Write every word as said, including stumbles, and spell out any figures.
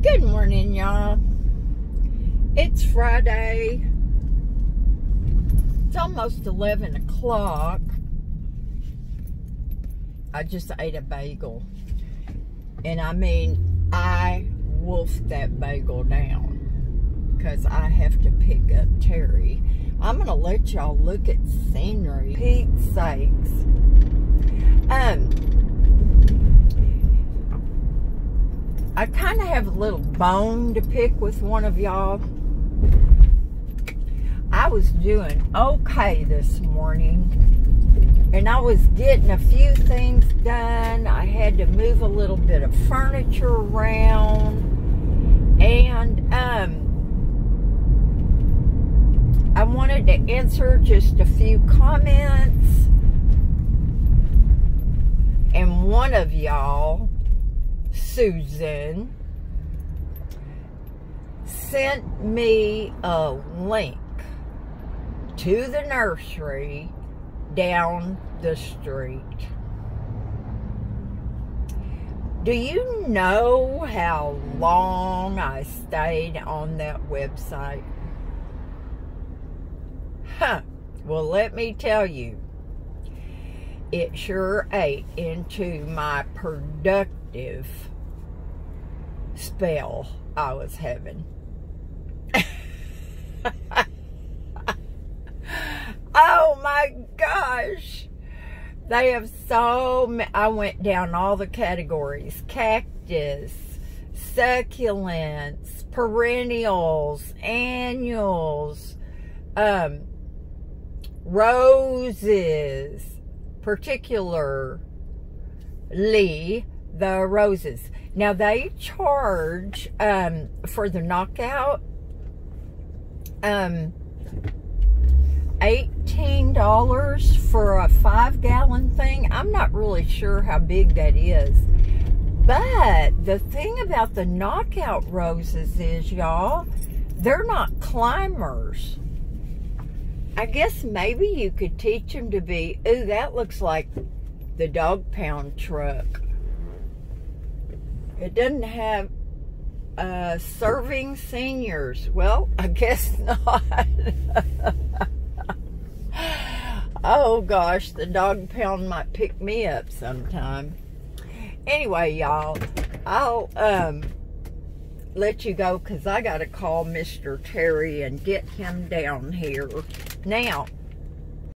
Good morning, y'all. It's Friday. It's almost eleven o'clock. I just ate a bagel. And I mean, I wolfed that bagel down. Because I have to pick up Terry. I'm going to let y'all look at scenery. Pete's sakes. Um... I kind of have a little bone to pick with one of y'all. I was doing okay this morning, and I was getting a few things done. I had to move a little bit of furniture around, and um, I wanted to answer just a few comments, and one of y'all, Susan, sent me a link to the nursery down the street. Do you know how long I stayed on that website? Huh. Well, let me tell you, it sure ate into my productive spell I was having. Oh my gosh. They have so... I went down all the categories. Cactus, succulents, perennials, annuals, um, roses, particularly the roses. Now, they charge um, for the knockout um, eighteen dollars for a five gallon thing. I'm not really sure how big that is. But the thing about the knockout roses is, y'all, they're not climbers. I guess maybe you could teach them to be... Ooh, that looks like the dog pound truck. It doesn't have uh, serving seniors. Well, I guess not. Oh, gosh. The dog pound might pick me up sometime. Anyway, y'all, I'll um, let you go because I got to call Mister Terry and get him down here. Now,